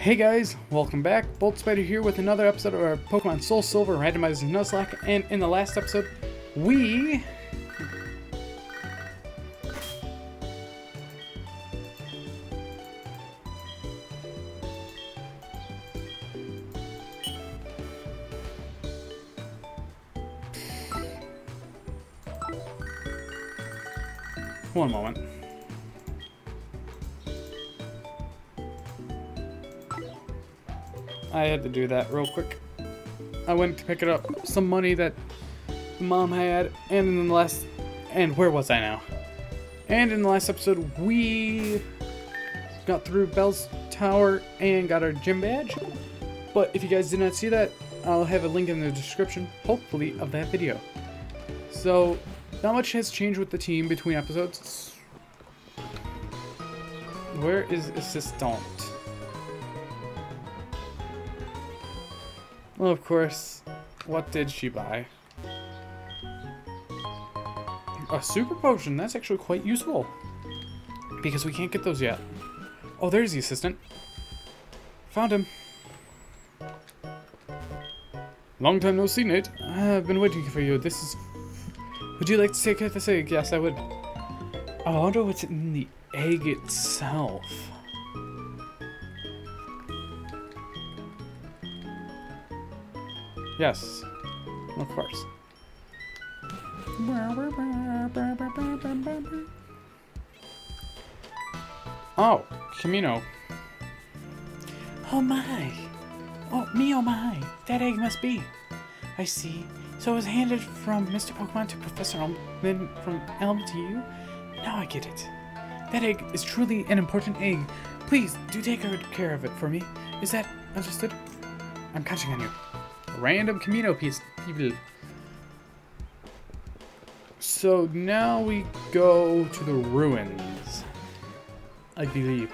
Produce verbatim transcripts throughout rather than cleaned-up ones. Hey guys, welcome back. Bolt Spider here with another episode of our Pokemon Soul Silver randomizing Nuzlocke, and in the last episode we One moment. I had to do that real quick. I went to pick it up some money that Mom had, and in the last and where was I now? And in the last episode we got through Bell's Tower and got our gym badge. But if you guys did not see that, I'll have a link in the description, hopefully, of that video. So not much has changed with the team between episodes. Where is Assistant? Well, of course, what did she buy? A super potion, that's actually quite useful, because we can't get those yet. Oh, there's the assistant. Found him. Long time no see, Nate. I've been waiting for you. This is... Would you like to take this egg? Yes, I would. I wonder what's in the egg itself. Yes, of course. Oh, Camino. Oh my. Oh, me oh my. That egg must be. I see. So it was handed from Mister Pokémon to Professor Elm, then from Elm to you? Now I get it. That egg is truly an important egg. Please, do take good care of it for me. Is that understood? I'm counting on you. Random Camino piece, people. So now we go to the ruins, I believe.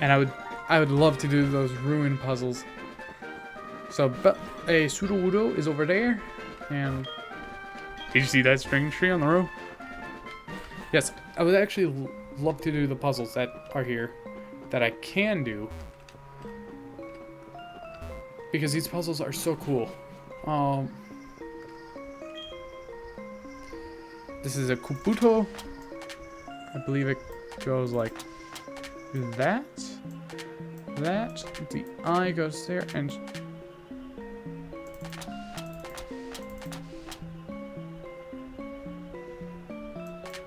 And I would, I would love to do those ruin puzzles. So, but a Sudowoodo is over there, and did you see that string tree on the roof? Yes, I would actually love to do the puzzles that are here, that I can do, because these puzzles are so cool. Um, this is a Kubuto. I believe it goes like that. That the eye goes there and.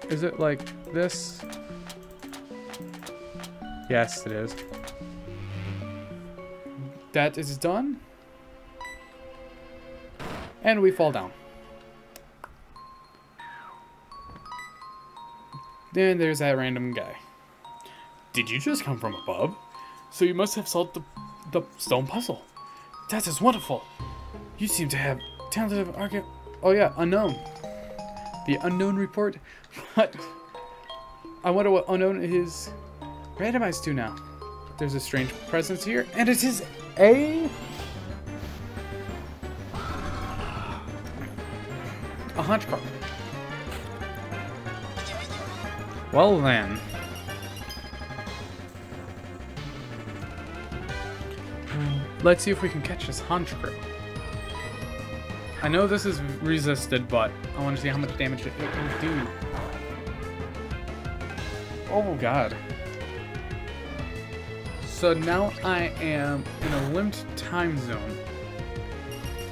Is it like this? Yes, it is. That is done. And we fall down. Then there's that random guy. Did you just come from above? So you must have solved the, the stone puzzle. That is wonderful. You seem to have talented archae. Oh yeah, unknown. The unknown report. What? I wonder what unknown is randomized to now. There's a strange presence here, and it is a a Honchkrow. Well then. Let's see if we can catch this Honchkrow. I know this is resisted, but I want to see how much damage it can do. Oh god. So now I am in a limped time zone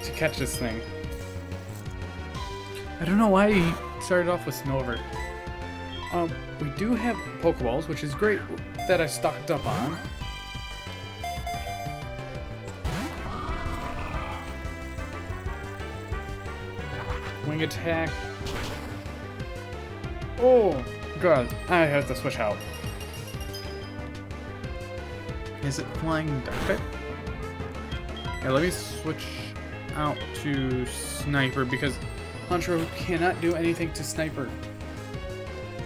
to catch this thing. I don't know why he started off with Snover. Um, we do have Pokeballs, which is great that I stocked up on. Wing attack. Oh god, I have to switch out. Is it flying Darkbit? Okay, let me switch out to Sniper because Honchkrow cannot do anything to Sniper.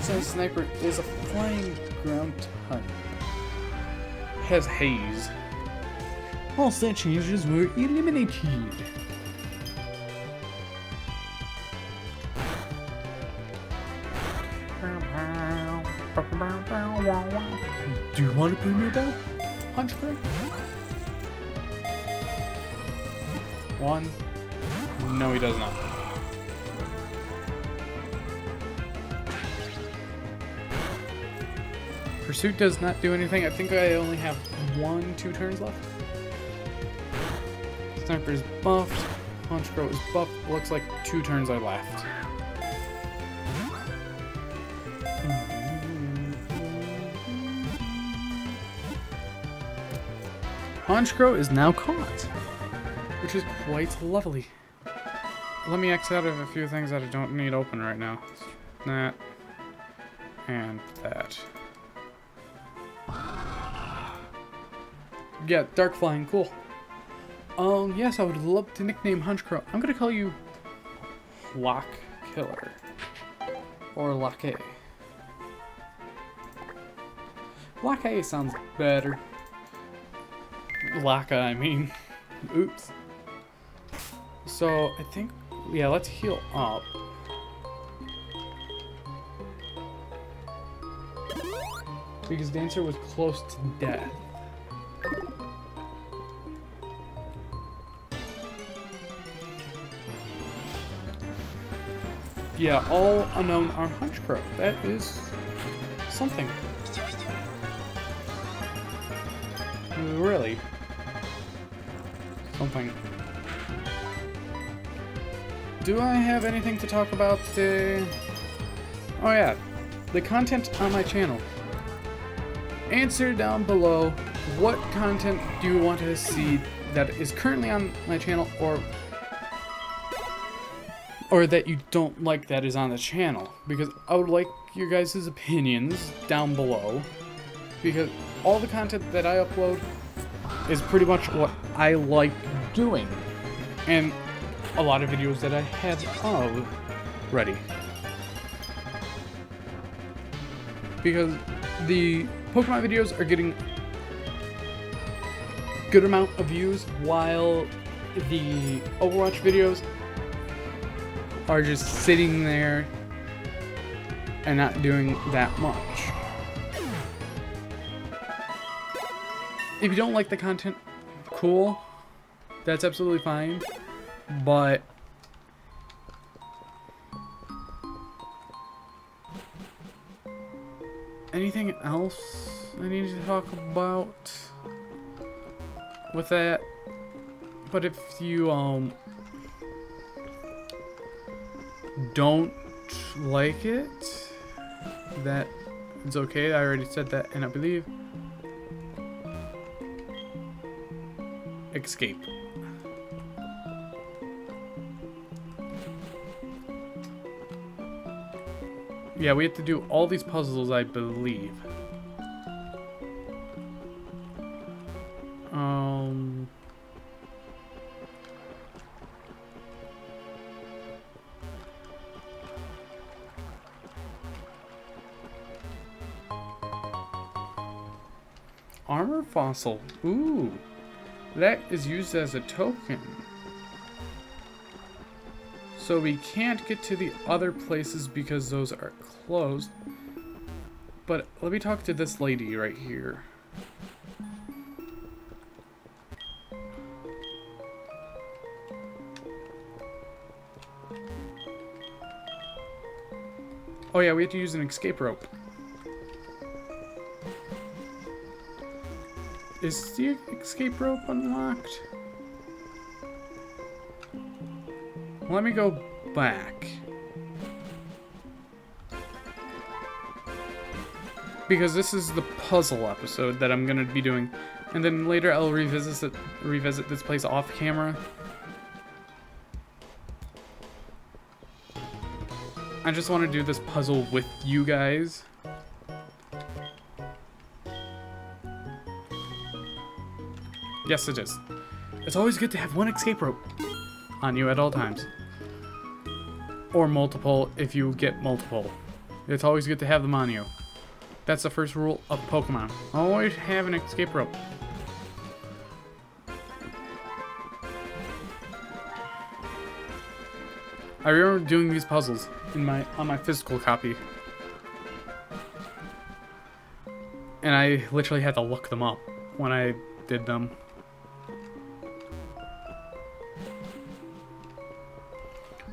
So Sniper is a flying ground type. Has haze. All set changes were eliminated. Do you want to put me down? Honchkrow? One. No, he does not. Pursuit does not do anything. I think I only have one, two turns left. Sniper is buffed. Honchkrow is buffed. Looks like two turns are left. Honchkrow is now caught, which is quite lovely. Let me X out of a few things that I don't need open right now. That and that. Yeah, dark flying, cool. Um, yes, I would love to nickname Honchkrow. I'm gonna call you Lock Killer or Laka. Laka sounds better. Laka, I mean. Oops. So, I think, yeah, let's heal up. Because Dancer was close to death. Yeah, all unknown are Honchkrow. That is something. Really. Something. Do I have anything to talk about? Uh... Oh yeah, the content on my channel. Answer down below, what content do you want to see that is currently on my channel, or or that you don't like that is on the channel? Because I would like your guys' opinions down below, because all the content that I upload is pretty much what I like doing, and a lot of videos that I have already. Because the Pokemon videos are getting a good amount of views, while the Overwatch videos are just sitting there and not doing that much. If you don't like the content, cool, that's absolutely fine, but anything else I need to talk about with that? But if you um don't like it, that it's okay. I already said that, and I believe escape. Yeah, we have to do all these puzzles, I believe. Um, armor fossil. Ooh. That is used as a token. So we can't get to the other places because those are closed. But let me talk to this lady right here. Oh yeah, we have to use an escape rope. Is the escape rope unlocked? Let me go back. Because this is the puzzle episode that I'm going to be doing. And then later I'll revisit, revisit this place off camera. I just want to do this puzzle with you guys. Yes, it is. It's always good to have one escape rope on you at all times. Or multiple if you get multiple. It's always good to have them on you. That's the first rule of Pokemon. Always have an escape rope. I remember doing these puzzles in my on my physical copy. And I literally had to look them up. when I did them.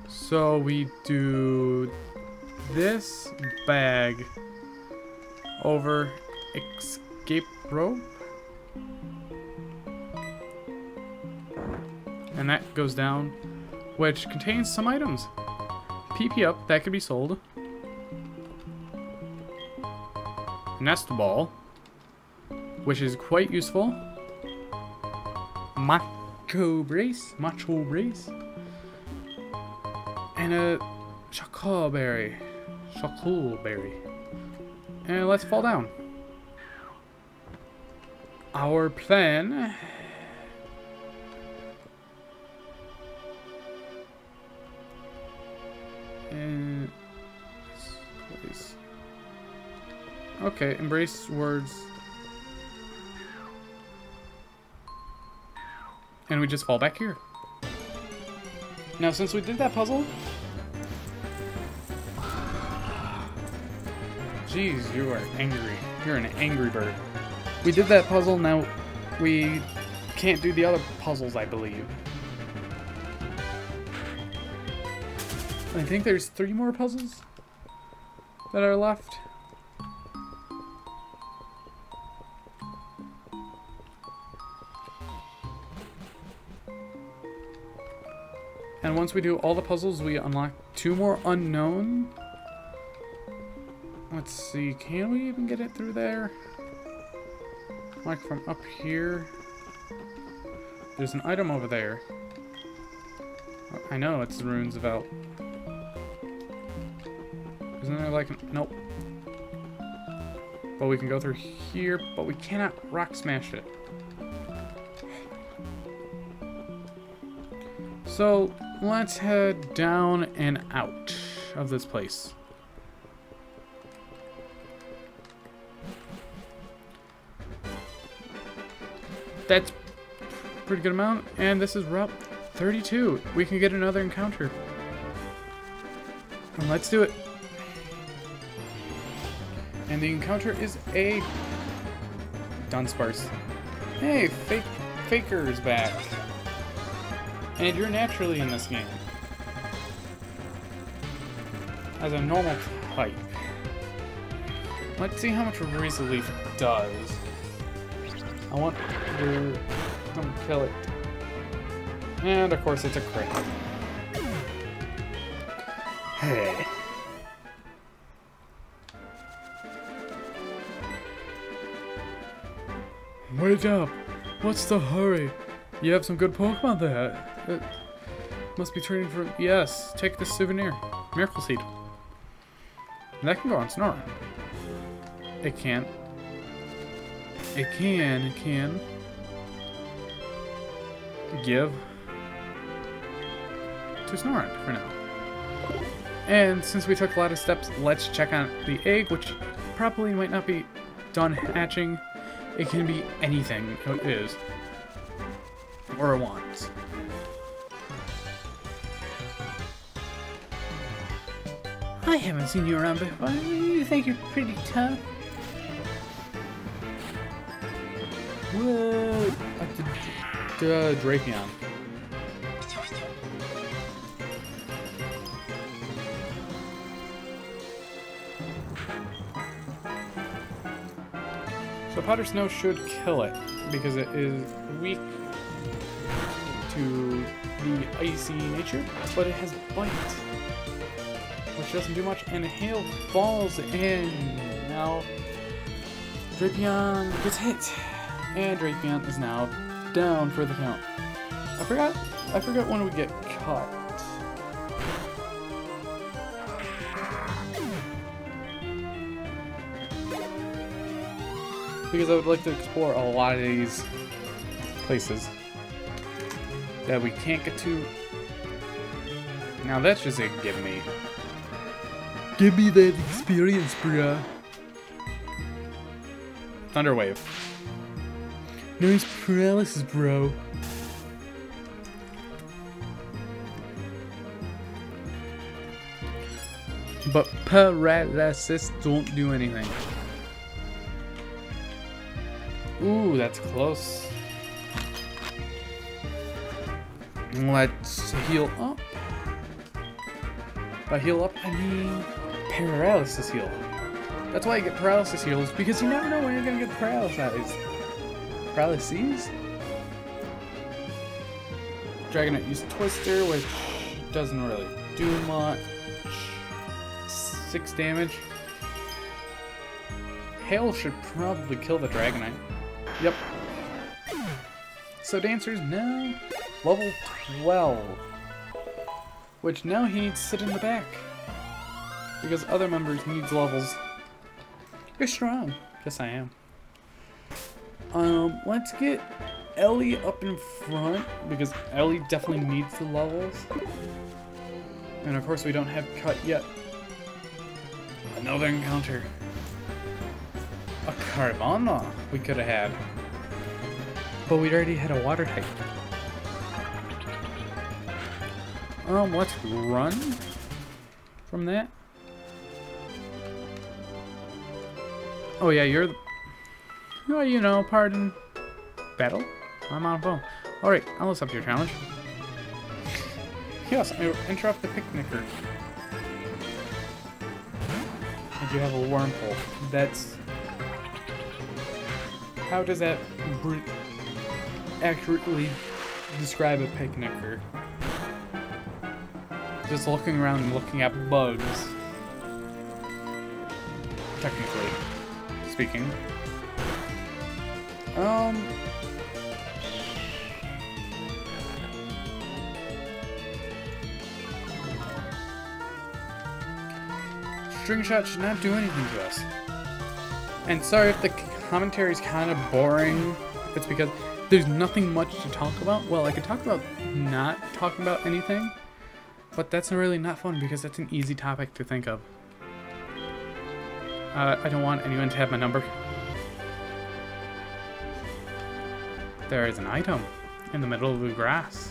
So we do this bag over escape rope. And that goes down, which contains some items. P P up, that could be sold. Nest ball, which is quite useful. Macho brace, macho brace. And a chocolate berry, chocolate berry. And let's fall down. Our plan. And place. Okay, embrace words. And we just fall back here. Now, since we did that puzzle. Jeez, you are angry. You're an angry bird. We did that puzzle, now we can't do the other puzzles, I believe. I think there's three more puzzles that are left. And once we do all the puzzles, we unlock two more unknown. Let's see, can we even get it through there? Like from up here. There's an item over there. I know, it's runes of Elm. Isn't there like an... Nope. But we can go through here, but we cannot rock smash it. So, let's head down and out of this place. That's a pretty good amount, and this is route thirty-two. We can get another encounter. And let's do it. And the encounter is a Dunsparce. Hey, fake Faker's back. And you're naturally in this game. As a normal type. Let's see how much Grease Leaf does. I want to um, kill it. And of course it's a crit. Hey. Wake up! What's the hurry? You have some good Pokemon there. It must be training for... Yes, take this souvenir. Miracle Seed. That can go on Snover. It can. It can, it can. Give. To Snover for now. And since we took a lot of steps, let's check on the egg, which probably might not be done hatching. It can be anything it is, or it wants. I haven't seen you around before. You think you're pretty tough? Whoa! Up to uh, Drapion. So Powder Snow should kill it, because it is weak to the icy nature, but it has Bite, which doesn't do much, and Hail falls in. Now, Drapion gets hit, and Drapion is now down for the count. I forgot, I forgot when we get caught. Because I would like to explore a lot of these places that we can't get to. Now that's just a give me. Give me that experience, bruh. Thunder Wave. Nice paralysis, bro. But paralysis don't do anything. Ooh, that's close. Let's heal up. By heal up, I mean paralysis heal. That's why I get paralysis heals, because you never know when you're gonna get paralyzed. Paralyses? Dragonite used Twister, which doesn't really do much. Six damage. Hail should probably kill the Dragonite. Yep. So Dancer's now level twelve. Which now he needs to sit in the back. Because other members need levels. You're strong. Yes, I am. Um, let's get Ellie up in front. Because Ellie definitely needs the levels. And of course we don't have Cut yet. Another encounter. A Carvana we could have had. But we'd already had a water type. Um, let's run from that. Oh yeah, you're the... Well, you know, pardon. Battle? I'm on phone. Alright, I'll accept your challenge. Yes, I interrupt the Picnicker. And you have a wormhole. That's... How does that br accurately describe a picnicker? Just looking around and looking at bugs. Technically speaking. Um. String shot should not do anything to us. And sorry if the commentary is kind of boring. It's because there's nothing much to talk about. Well, I could talk about not talking about anything, but that's really not fun because that's an easy topic to think of. Uh, I don't want anyone to have my number. There is an item in the middle of the grass.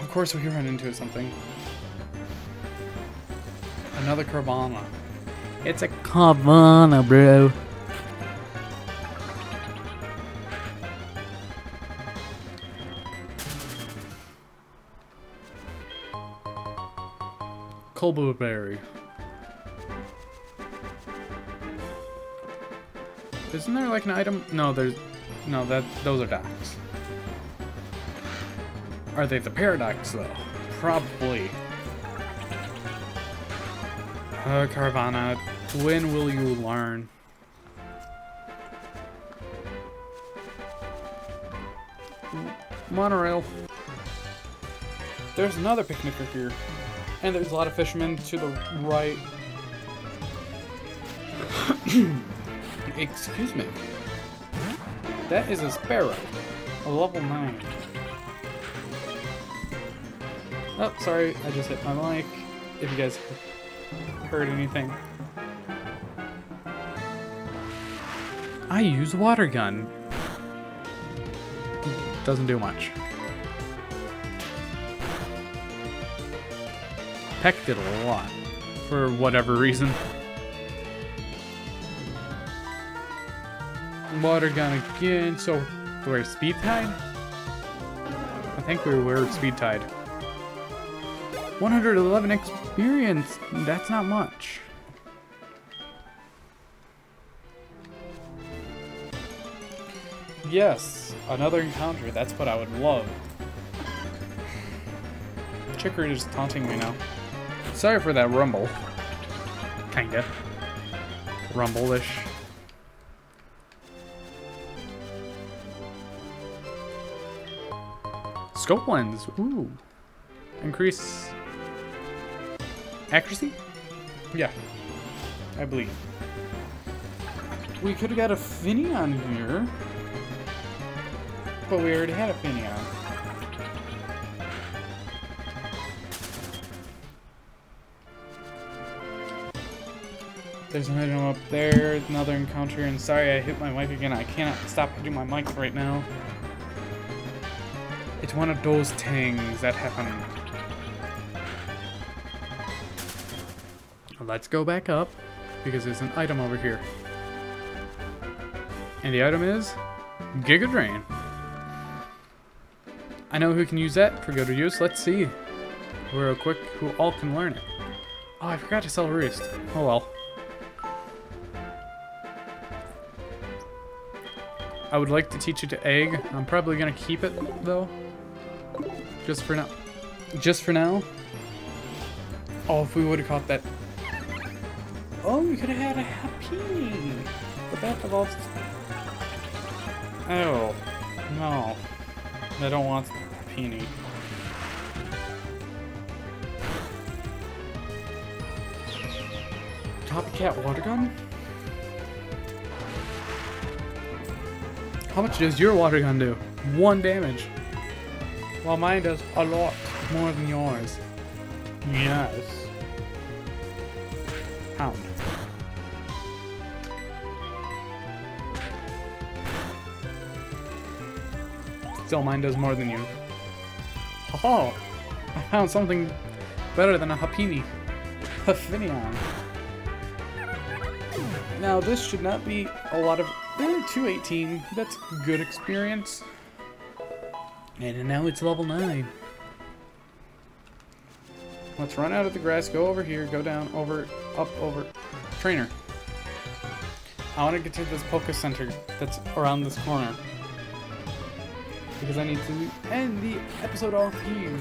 Of course we run into something. Another Carvana. It's a Carvana, bro. Culberberry. Isn't there like an item? No, there's no that those are docks. Are they the paradox though? Probably. Uh, Carvana. When will you learn? Monorail. There's another picnicker here. And there's a lot of fishermen to the right. Excuse me. That is a sparrow. A level nine. Oh, sorry. I just hit my mic. If you guys heard anything. I use water gun. Doesn't do much. Peck did a lot. For whatever reason. Water gun again. So, we're speed tied? I think we were speed tied. one hundred eleven experience. That's not much. Yes, another encounter. That's what I would love. Chicory is taunting me now. Sorry for that rumble. Kinda. Rumble-ish. Scope lens. Ooh. Increase accuracy? Yeah. I believe. We could have got a Finneon here. But we already had a Finneon. There's an item up there, another encounter, and sorry I hit my mic again. I cannot stop hitting my mic right now. It's one of those things that happen. Let's go back up, because there's an item over here. And the item is Giga Drain. I know who can use that for good use. Let's see. Real quick, who all can learn it. Oh, I forgot to sell Roost. Oh well. I would like to teach it to Egg. I'm probably gonna keep it though. Just for now. Just for now. Oh, if we would have caught that. Oh, we could have had a Happiny. But that evolves. Oh no. I don't want Happiny. Copycat water gun? How much does your water gun do? One damage. While mine does a lot more than yours. Yes. Pound. Still, mine does more than you. Oh, I found something better than a Happiny. A Finneon. Now, this should not be a lot of... Eh, two eighteen. That's good experience. And now it's level nine. Let's run out of the grass. Go over here. Go down. Over. Up. Over. Trainer. I want to get to this Poké Center that's around this corner. Because I need to end the episode off here.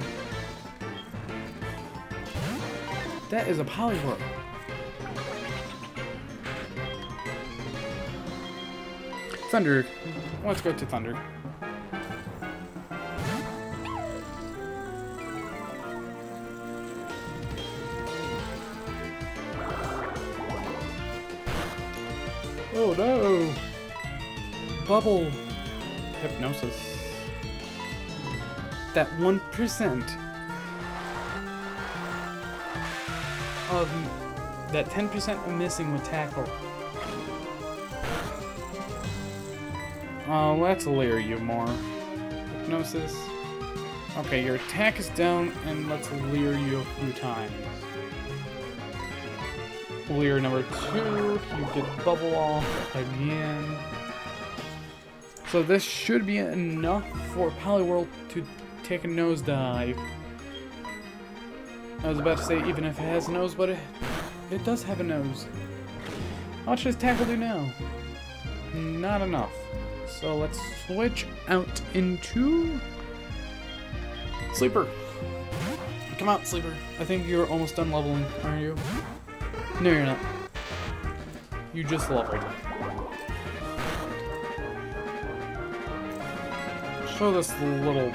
That is a Poliwag. Thunder. Let's go to Thunder. Oh no! Bubble. Hypnosis. That one percent of that ten percent I'm missing with tackle. Oh, let's layer you more. Hypnosis. Okay, your attack is down, and let's leer you a few times. Leer number two, you get bubble off again. So this should be enough for Poliwag to take a nosedive. I was about to say, even if it has a nose, but it, it does have a nose. How much does tackle do now? Not enough. So let's switch out into Sleeper. Come out, Sleeper. I think you're almost done leveling, aren't you? No, you're not. You just leveled. Show this little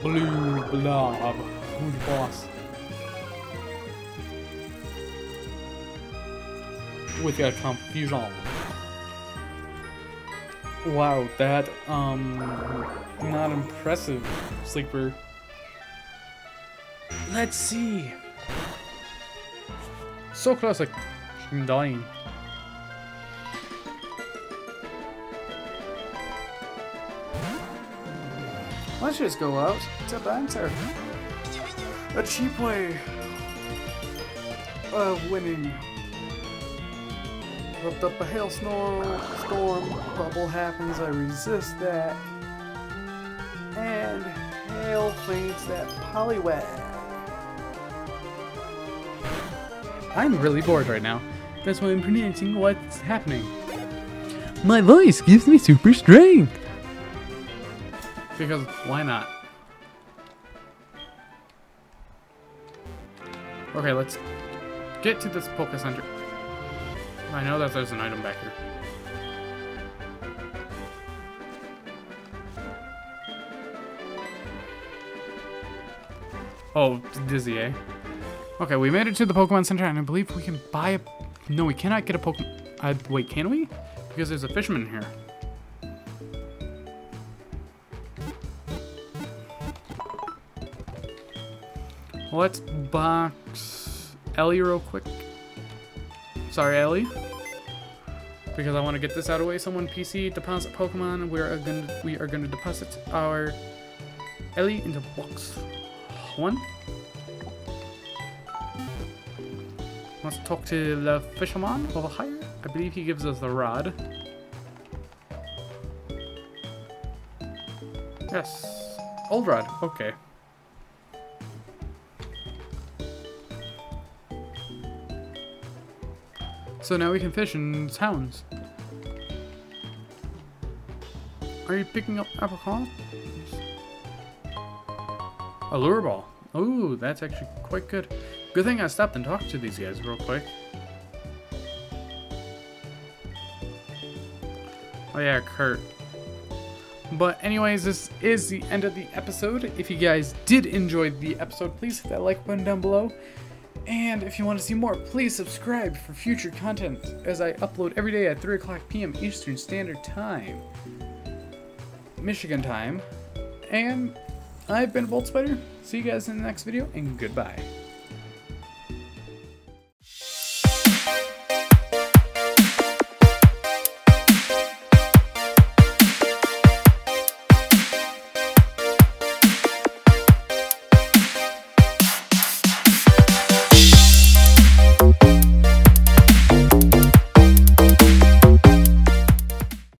blue blob who's boss. With your confusion. Wow, that, um, not impressive, Sleeper. Let's see. So close, like, I'm dying. Let's just go out to Dancer. A cheap way of winning. Rubbed up a hail storm, bubble happens, I resist that. And hail fades that Poliwag. I'm really bored right now. That's why I'm pronouncing what's happening. My voice gives me super strength. Because why not? Okay, let's get to this Poké Center. I know that there's an item back here. Oh, it's dizzy, eh? Okay, we made it to the Pokemon Center, and I believe we can buy a... No, we cannot get a Pokemon... Uh, wait, can we? Because there's a fisherman here. Let's box Ellie real quick. Sorry, Ellie. Because I want to get this out of the way. Someone P C deposit Pokemon. We are going to, we are going to deposit our Ellie into box one. Let's talk to the fisherman over here. I believe he gives us the rod. Yes. Old Rod, okay. So now we can fish in towns. Are you picking up apricots? A lure ball. Ooh, that's actually quite good. Good thing I stopped and talked to these guys real quick. Oh yeah, Kurt. But anyways, this is the end of the episode. If you guys did enjoy the episode, please hit that like button down below. And if you want to see more, please subscribe for future content as I upload every day at three o'clock p m Eastern Standard Time. Michigan time. And I've been Bolt Spider. See you guys in the next video, and goodbye.